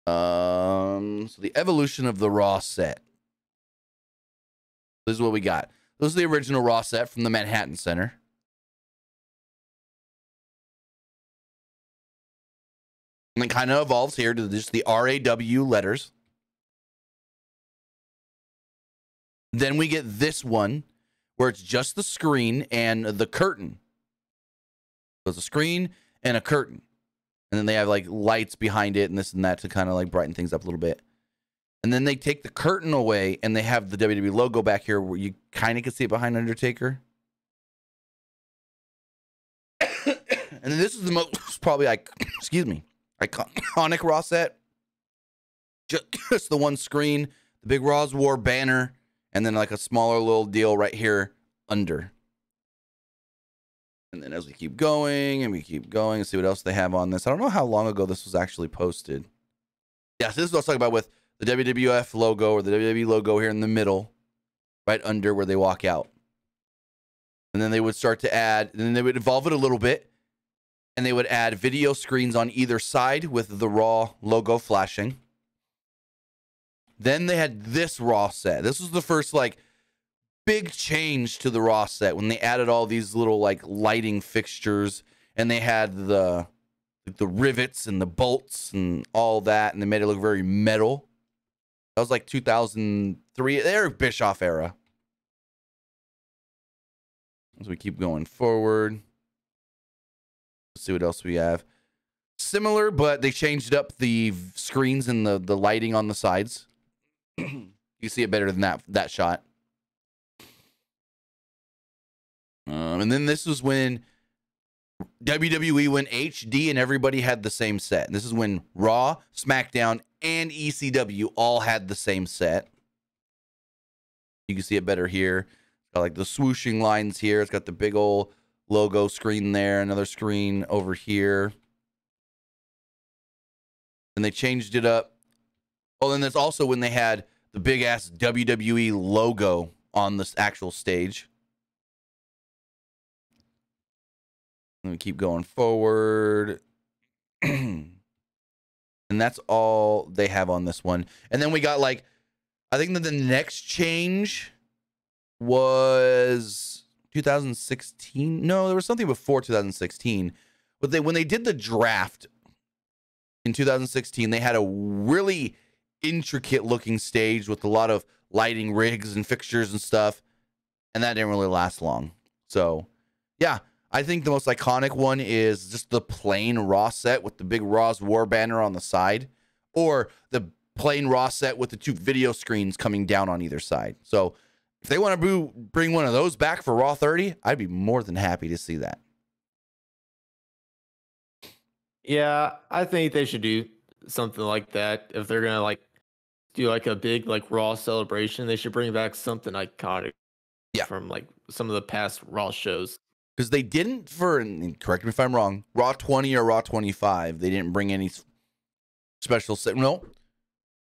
Um, so the Evolution of the Raw set. This is what we got. This is the original Raw set from the Manhattan Center. And it kind of evolves here to just the R A W letters. Then we get this one where it's just the screen and the curtain. So it's a screen and a curtain. And then they have like lights behind it and this and that to kind of like brighten things up a little bit. And then they take the curtain away and they have the W W E logo back here where you kind of can see it behind Undertaker. And then this is the most probably like, excuse me. Iconic Raw set, just the one screen, the big Raw's War banner, and then like a smaller little deal right here under. And then as we keep going and we keep going and see what else they have on this. I don't know how long ago this was actually posted. Yeah, so this is what I was talking about with the W W F logo or the W W E logo here in the middle, right under where they walk out. And then they would start to add, and then they would evolve it a little bit. And they would add video screens on either side with the Raw logo flashing. Then they had this Raw set. This was the first like big change to the Raw set when they added all these little like lighting fixtures, and they had the the rivets and the bolts and all that, and they made it look very metal. That was like two thousand three, Eric Bischoff era. As we keep going forward. Let's see what else we have. Similar, but they changed up the screens and the, the lighting on the sides. You see it better than that, that shot. Um, and then this was when W W E went H D and everybody had the same set. And this is when Raw, SmackDown, and E C W all had the same set. You can see it better here. It's got like the swooshing lines here. It's got the big old logo screen there, another screen over here. And they changed it up. Oh, and that's also when they had the big ass W W E logo on this actual stage. Let me keep going forward. And that's all they have on this one. And then we got like, I think that the next change was two thousand sixteen. No, there was something before two thousand sixteen, but they, when they did the draft in two thousand sixteen, they had a really intricate looking stage with a lot of lighting rigs and fixtures and stuff. And that didn't really last long. So yeah, I think the most iconic one is just the plain Raw set with the big Raw's War banner on the side, or the plain Raw set with the two video screens coming down on either side. So if they want to bring one of those back for Raw thirty, I'd be more than happy to see that. Yeah, I think they should do something like that. If they're going to like do like a big like Raw celebration, they should bring back something iconic yeah. from like some of the past Raw shows. Because they didn't for, and correct me if I'm wrong, Raw twenty or Raw twenty-five, they didn't bring any special set. No,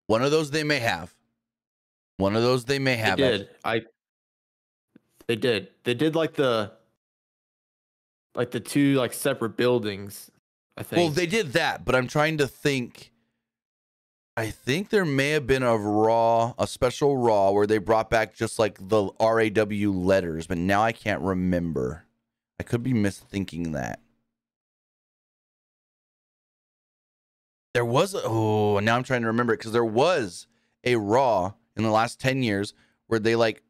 one of those they may have. One of those they may have. They did. I, they did. They did like the like the two like separate buildings, I think. Well, they did that, but I'm trying to think. I think there may have been a Raw, a special Raw where they brought back just like the R A W letters, but now I can't remember. I could be misthinking that. There was, oh, now I'm trying to remember it, because there was a Raw in the last ten years where they like,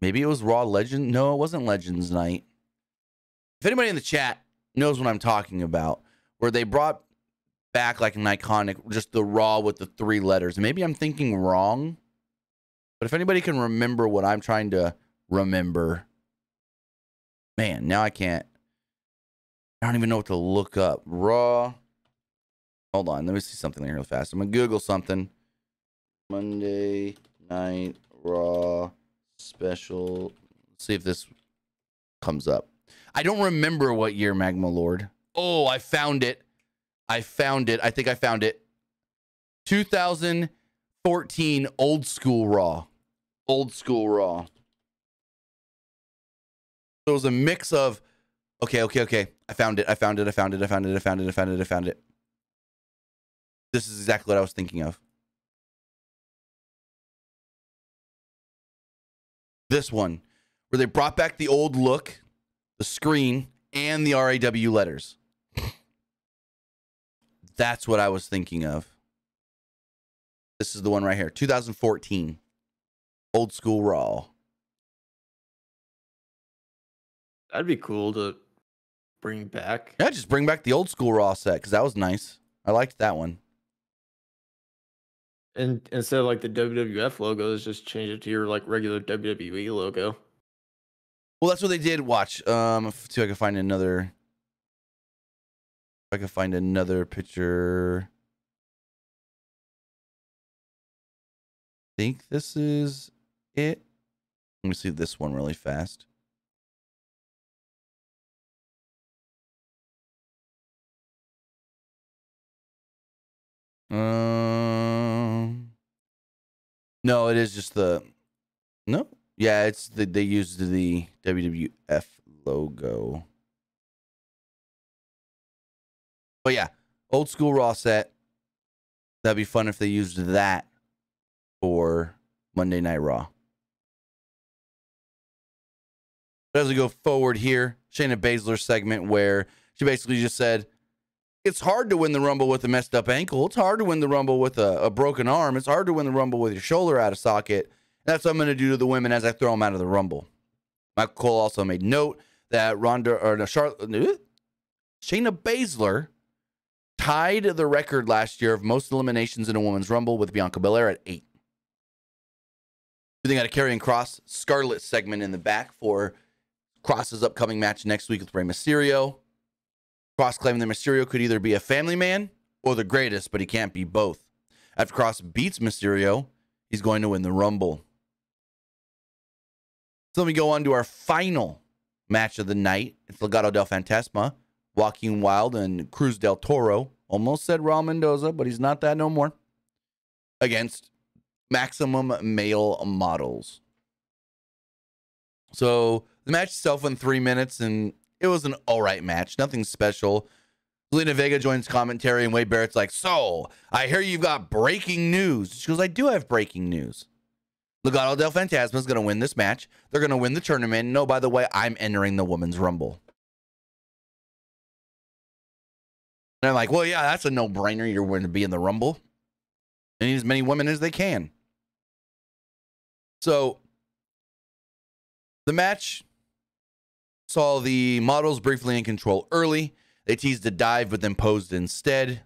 maybe it was Raw Legend. No, it wasn't Legends Night. If anybody in the chat knows what I'm talking about, where they brought back like an iconic, just the Raw with the three letters. Maybe I'm thinking wrong, but if anybody can remember what I'm trying to remember, man, now I can't, I don't even know what to look up. Raw. Hold on. Let me see something here real fast. I'm going to Google something. Monday Night Raw special. Let's see if this comes up. I don't remember what year, Magma Lord. Oh, I found it. I found it. I think I found it. two thousand fourteen Old School Raw. Old School Raw. So it was a mix of, okay, okay, okay. I found it. I found it. I found it. I found it. I found it. I found it. I found it. This is exactly what I was thinking of. This one, where they brought back the old look, the screen, and the R A W letters. That's what I was thinking of. This is the one right here, two thousand fourteen, Old School Raw. That'd be cool to bring back. Yeah, just bring back the Old School Raw set, because that was nice. I liked that one. And instead of like the W W F logo, is just change it to your like regular W W E logo. Well, that's what they did. Watch. Um, see if I can find another. If I can find another picture. I think this is it. Let me see this one really fast. Um, no, it is just the, no, yeah, it's the, they used the W W F logo. But yeah, old school Raw set. That'd be fun if they used that for Monday Night Raw. But as we go forward here, Shayna Baszler segment where she basically just said, it's hard to win the Rumble with a messed up ankle. It's hard to win the Rumble with a, a broken arm. It's hard to win the Rumble with your shoulder out of socket. And that's what I'm going to do to the women as I throw them out of the Rumble. Michael Cole also made note that Ronda, or no, Charlotte, Shayna Baszler tied the record last year of most eliminations in a women's Rumble with Bianca Belair at eight. They got a Karrion Kross Scarlet segment in the back for Cross's upcoming match next week with Rey Mysterio. Cross claiming that Mysterio could either be a family man or the greatest, but he can't be both. After Cross beats Mysterio, he's going to win the Rumble. So let me go on to our final match of the night. It's Legado del Fantasma, Joaquin Wilde and Cruz del Toro. Almost said Raul Mendoza, but he's not that no more. Against Maximum Male Models. So the match itself went three minutes, and it was an all right match. Nothing special. Zelina Vega joins commentary, and Wade Barrett's like, so, I hear you've got breaking news. She goes, I do have breaking news. Legado del Fantasma is going to win this match. They're going to win the tournament. No, by the way, I'm entering the Women's Rumble. And I'm like, well, yeah, that's a no-brainer. You're going to be in the Rumble. They need as many women as they can. So the match saw the models briefly in control early. They teased a dive, but then posed instead.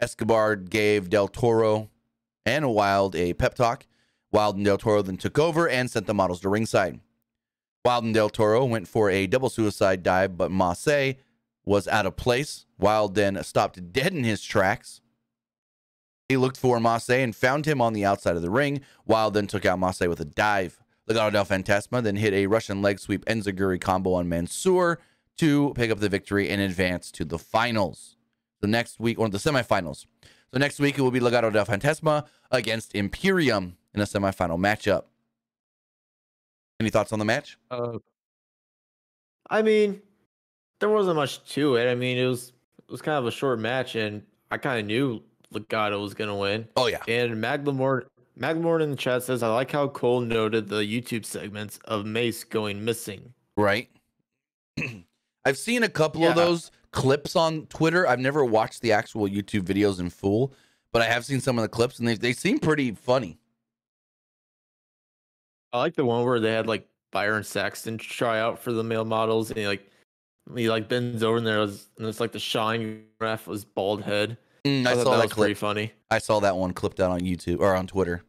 Escobar gave Del Toro and Wilde a pep talk. Wilde and Del Toro then took over and sent the models to ringside. Wilde and Del Toro went for a double suicide dive, but Massé was out of place. Wilde then stopped dead in his tracks. He looked for Massé and found him on the outside of the ring. Wilde then took out Massé with a dive. Legado del Fantasma then hit a Russian leg sweep enziguri combo on Mansoor to pick up the victory and advance to the finals. So next week, or the semifinals. So next week, it will be Legado del Fantasma against Imperium in a semifinal matchup. Any thoughts on the match? Uh, I mean, there wasn't much to it. I mean, it was, it was kind of a short match, and I kind of knew Legado was going to win. Oh, yeah. And Maglamore, Maglamore in the chat says, I like how Cole noted the YouTube segments of Mace going missing. Right. I've seen a couple yeah. of those clips on Twitter. I've never watched the actual YouTube videos in full, but I have seen some of the clips, and they, they seem pretty funny. I like the one where they had, like, Byron Saxton try out for the male models, and he, like, he, like, bends over, and, there was, and it's, like, the Shine ref was bald head. Mm, I, I saw that, that clip. Pretty funny. I saw that one clipped out on YouTube or on Twitter.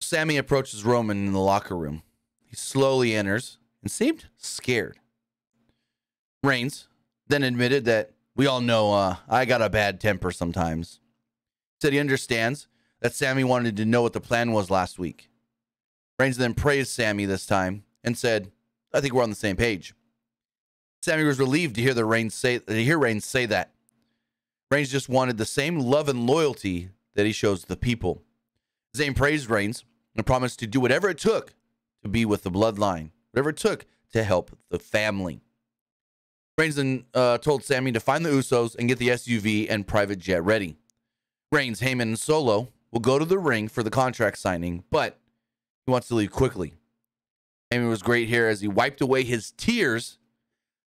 Sami approaches Roman in the locker room. He slowly enters and seemed scared. Reigns then admitted that we all know uh, I got a bad temper sometimes. Said he understands that Sami wanted to know what the plan was last week. Reigns then praised Sami this time and said, I think we're on the same page. Sami was relieved to hear the Reigns say to hear Reigns say that. Reigns just wanted the same love and loyalty that he shows the people. Zayn praised Reigns and promised to do whatever it took to be with the bloodline, whatever it took to help the family. Reigns then uh, told Sami to find the Usos and get the S U V and private jet ready. Reigns, Heyman, and Solo will go to the ring for the contract signing, but he wants to leave quickly. Heyman was great here as he wiped away his tears.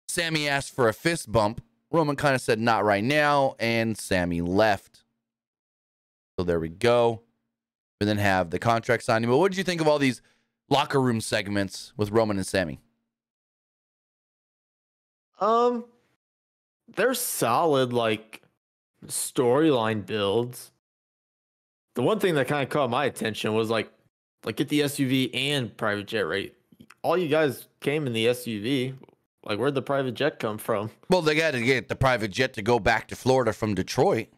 Sami asked for a fist bump. Roman kind of said, not right now, and Sami left. So there we go. We then have the contract signing. But what did you think of all these locker room segments with Roman and Sami? Um, they're solid, like, storyline builds. The one thing that kind of caught my attention was, like, like get the S U V and private jet rate. All you guys came in the S U V. Like, where'd the private jet come from? Well, they got to get the private jet to go back to Florida from Detroit.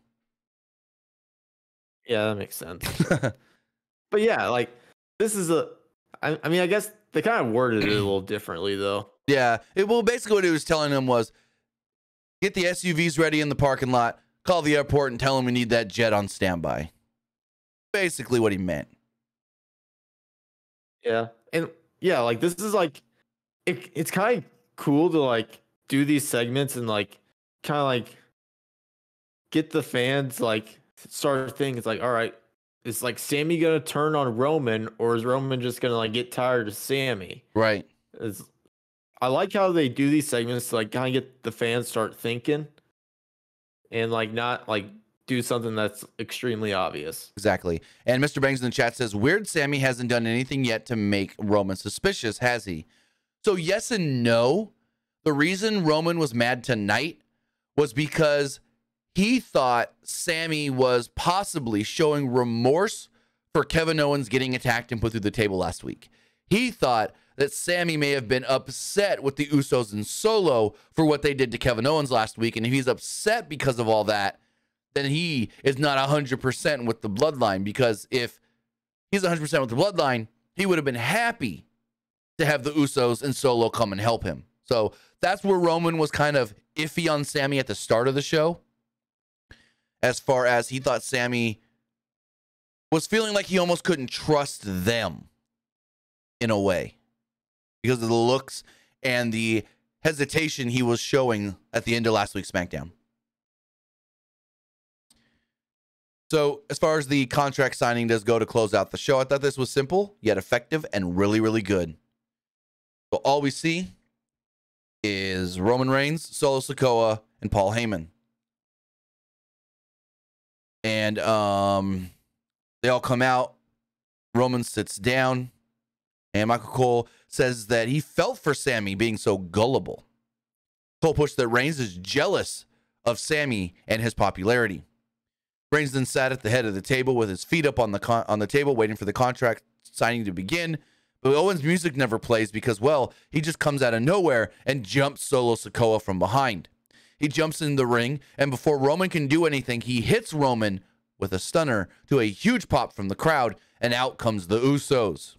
Yeah, that makes sense. But yeah, like, this is a, I, I mean, I guess they kind of worded it a little differently, though. Yeah. It, well, basically what he was telling them was, get the S U Vs ready in the parking lot, call the airport, and tell them we need that jet on standby. Basically what he meant. Yeah. And, yeah, like, this is, like, it, it's kind of cool to, like, do these segments and, like, kind of, like, get the fans, like, start thinking, it's like, all right, is, like, Sami going to turn on Roman, or is Roman just going to, like, get tired of Sami? Right. It's, I like how they do these segments to, like, kind of get the fans start thinking and, like, not, like, do something that's extremely obvious. Exactly. And Mister Bangs in the chat says, weird Sami hasn't done anything yet to make Roman suspicious, has he? So yes and no. The reason Roman was mad tonight was because he thought Sami was possibly showing remorse for Kevin Owens getting attacked and put through the table last week. He thought that Sami may have been upset with the Usos and Solo for what they did to Kevin Owens last week. And if he's upset because of all that, then he is not one hundred percent with the bloodline, because if he's one hundred percent with the bloodline, he would have been happy to have the Usos and Solo come and help him. So that's where Roman was kind of iffy on Sami at the start of the show, as far as he thought Sami was feeling like he almost couldn't trust them in a way because of the looks and the hesitation he was showing at the end of last week's SmackDown. So as far as the contract signing does go to close out the show, I thought this was simple, yet effective, and really, really good. So all we see is Roman Reigns, Solo Sikoa, and Paul Heyman. And um, they all come out. Roman sits down, and Michael Cole says that he felt for Sami being so gullible. Cole pushed that Reigns is jealous of Sami and his popularity. Reigns then sat at the head of the table with his feet up on the con on the table, waiting for the contract signing to begin. But Owens' music never plays because, well, he just comes out of nowhere and jumps Solo Sikoa from behind. He jumps in the ring, and before Roman can do anything, he hits Roman with a stunner to a huge pop from the crowd, and out comes the Usos.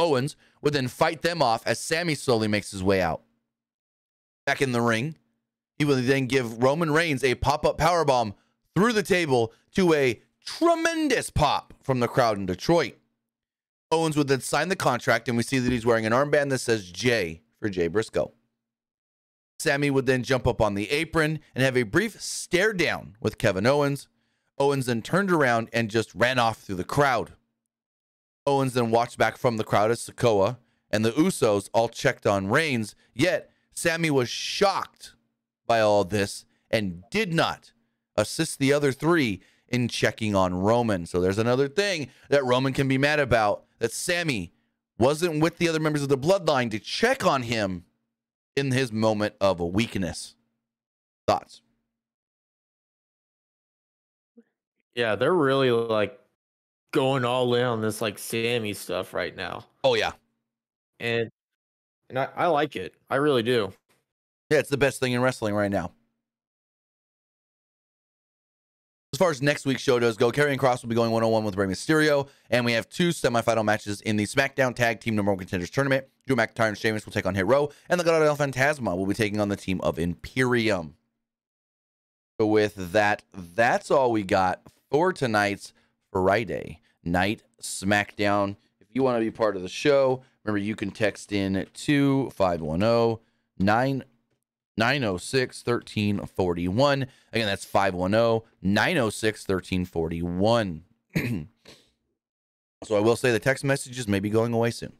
Owens would then fight them off as Sami slowly makes his way out. Back in the ring, he will then give Roman Reigns a pop-up powerbomb through the table to a tremendous pop from the crowd in Detroit. Owens would then sign the contract, and we see that he's wearing an armband that says J for Jay Briscoe. Sami would then jump up on the apron and have a brief stare down with Kevin Owens. Owens then turned around and just ran off through the crowd. Owens then watched back from the crowd as Sikoa and the Usos all checked on Reigns, yet Sami was shocked by all this and did not assist the other three in checking on Roman. So there's another thing that Roman can be mad about, that Sami wasn't with the other members of the bloodline to check on him in his moment of a weakness. Thoughts? Yeah, they're really like going all in on this like Sami stuff right now. Oh yeah. And and I, I like it. I really do. Yeah, it's the best thing in wrestling right now. As far as next week's show does go, Karrion Kross will be going one-on-one with Rey Mysterio, and we have two semifinal matches in the SmackDown Tag Team Number one Contenders Tournament. Drew McIntyre and Sheamus will take on Hit Row, and the Legado del Fantasma will be taking on the team of Imperium. So with that, that's all we got for tonight's Friday Night SmackDown. If you want to be part of the show, remember you can text in to five one zero nine. nine oh six, thirteen forty-one. Again, that's five one zero, nine oh six, thirteen forty-one. So I will say the text messages may be going away soon.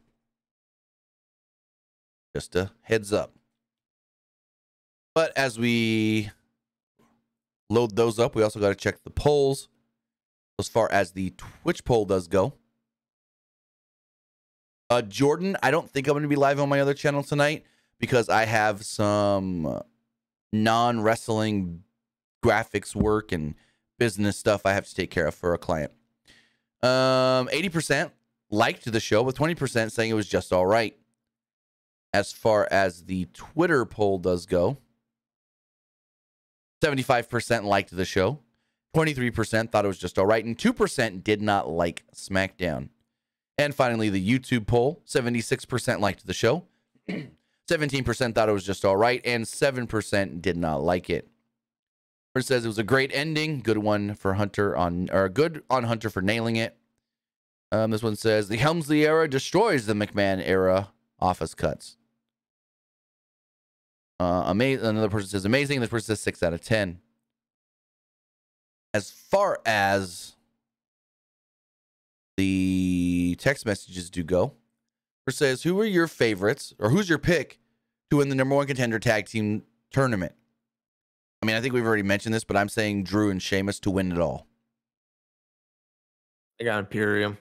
Just a heads up. But as we load those up, we also got to check the polls as far as the Twitch poll does go. Uh, Jordan, I don't think I'm going to be live on my other channel tonight, because I have some non-wrestling graphics work and business stuff I have to take care of for a client. Um, eighty percent liked the show, with twenty percent saying it was just all right. As far as the Twitter poll does go, seventy-five percent liked the show, twenty-three percent thought it was just all right, and two percent did not like SmackDown. And finally, the YouTube poll, seventy-six percent liked the show, seventeen percent thought it was just all right, and seven percent did not like it. It says it was a great ending, good one for Hunter on, or good on Hunter for nailing it. Um, this one says the Helmsley era destroys the McMahon era office cuts. Uh, amazing. Another person says amazing. This person says six out of ten. As far as the text messages do go, it says, who are your favorites, or who's your pick to win the number one contender tag team tournament? I mean, I think we've already mentioned this, but I'm saying Drew and Sheamus to win it all. I got Imperium.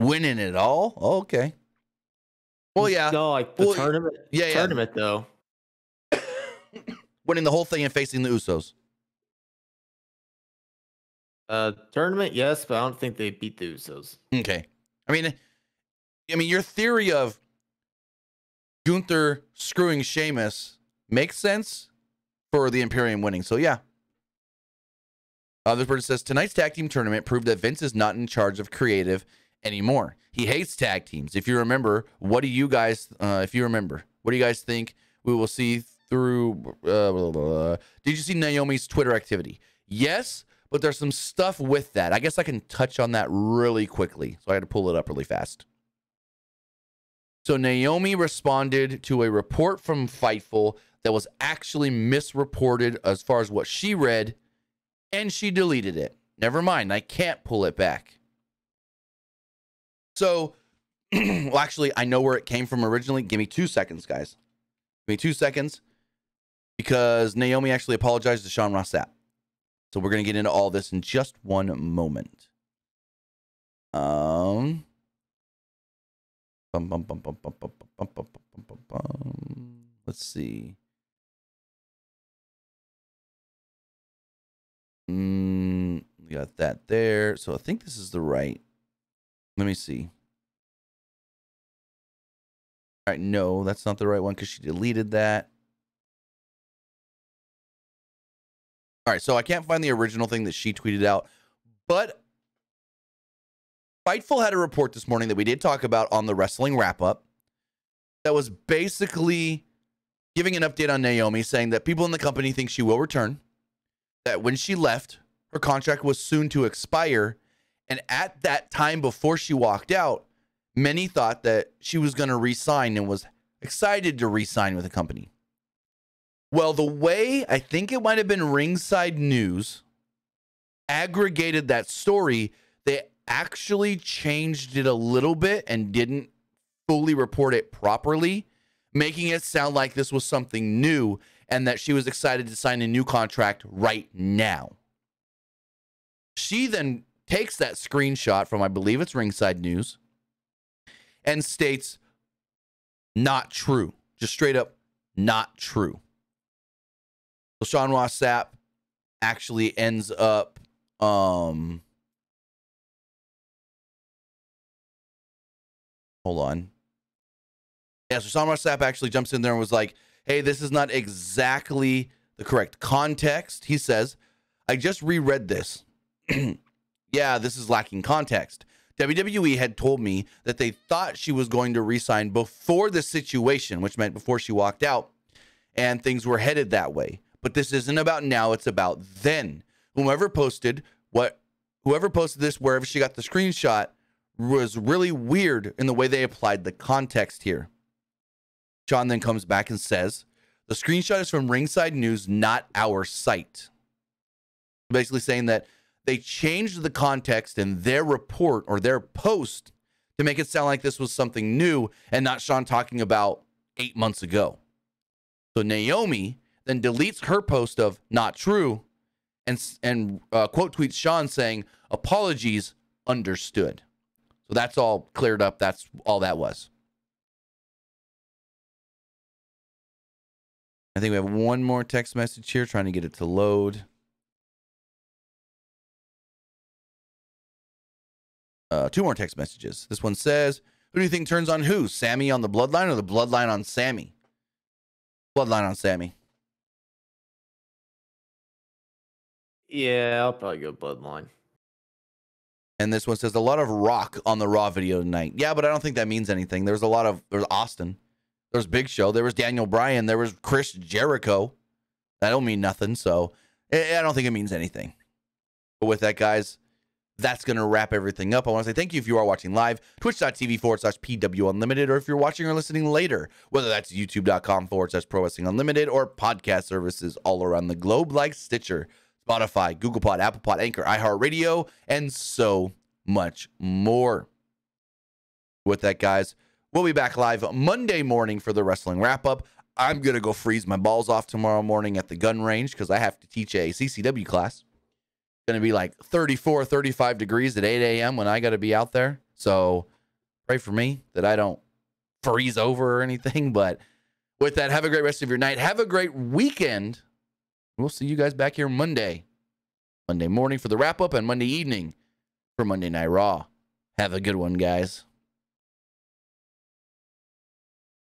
Winning it all? Oh, okay. Well, yeah. No, like the well, tournament, yeah, yeah. tournament, though. Winning the whole thing and facing the Usos. Uh, tournament, yes, but I don't think they beat the Usos. Okay. I mean, I mean, your theory of Gunther screwing Sheamus makes sense for the Imperium winning. So, yeah. Uh, this person says, tonight's tag team tournament proved that Vince is not in charge of creative anymore. He hates tag teams. If you remember, what do you guys, uh, if you remember, what do you guys think we will see through, uh, blah, blah, blah. Did you see Naomi's Twitter activity? Yes, but there's some stuff with that. I guess I can touch on that really quickly. So I had to pull it up really fast. So Naomi responded to a report from Fightful that was actually misreported as far as what she read, and she deleted it. Never mind, I can't pull it back. So, well, actually, I know where it came from originally. Give me two seconds, guys. Give me two seconds. Because Naomi actually apologized to Sean Ross Sapp. So we're going to get into all this in just one moment. Um... Bum, bum, bum, bum, bum, bum, bum, bum, bum, bum, bum. Let's see. Mm, we got that there. So I think this is the right. Let me see. All right, no, that's not the right one because she deleted that. All right, so I can't find the original thing that she tweeted out, but Fightful had a report this morning that we did talk about on the wrestling wrap-up that was basically giving an update on Naomi, saying that people in the company think she will return, that when she left, her contract was soon to expire, and at that time before she walked out, many thought that she was going to re-sign and was excited to re-sign with the company. Well, the way I think it might have been Ringside News aggregated that story, they actually changed it a little bit and didn't fully report it properly, making it sound like this was something new and that she was excited to sign a new contract right now. She then takes that screenshot from, I believe it's Ringside News, and states, not true. Just straight up, not true. So Sean Ross Sapp actually ends up... Um, Hold on. Yeah, so Sami Zayn actually jumps in there and was like, hey, this is not exactly the correct context. He says, I just reread this. Yeah, this is lacking context. W W E had told me that they thought she was going to resign before the situation, which meant before she walked out, and things were headed that way. But this isn't about now, it's about then. Whomever posted what, whoever posted this, wherever she got the screenshot, was really weird in the way they applied the context here. John then comes back and says, the screenshot is from Ringside News, not our site. Basically saying that they changed the context in their report or their post to make it sound like this was something new and not Sean talking about eight months ago. So Naomi then deletes her post of not true and, and uh, quote tweets Sean saying, apologies, understood. So that's all cleared up. That's all that was. I think we have one more text message here, trying to get it to load. Uh, two more text messages. This one says, who do you think turns on who? Sammy on the bloodline or the bloodline on Sammy? Bloodline on Sammy. Yeah, I'll probably go Bloodline. And this one says, a lot of Rock on the Raw video tonight. Yeah, but I don't think that means anything. There's a lot of, there's Austin. There's Big Show. There was Daniel Bryan. There was Chris Jericho. That don't mean nothing. So I don't think it means anything. But with that, guys, that's going to wrap everything up. I want to say thank you if you are watching live, twitch.tv forward slash PW Unlimited, or if you're watching or listening later, whether that's youtube.com forward slash Pro Wrestling Unlimited or podcast services all around the globe like Stitcher, Spotify, Google Pod, Apple Pod, Anchor, iHeartRadio, and so much more. With that, guys, we'll be back live Monday morning for the wrestling wrap-up. I'm going to go freeze my balls off tomorrow morning at the gun range because I have to teach a C C W class. Going to be like thirty-four, thirty-five degrees at eight a m when I got to be out there. So pray for me that I don't freeze over or anything. But with that, have a great rest of your night. Have a great weekend. We'll see you guys back here Monday. Monday morning for the wrap-up and Monday evening for Monday Night Raw. Have a good one, guys.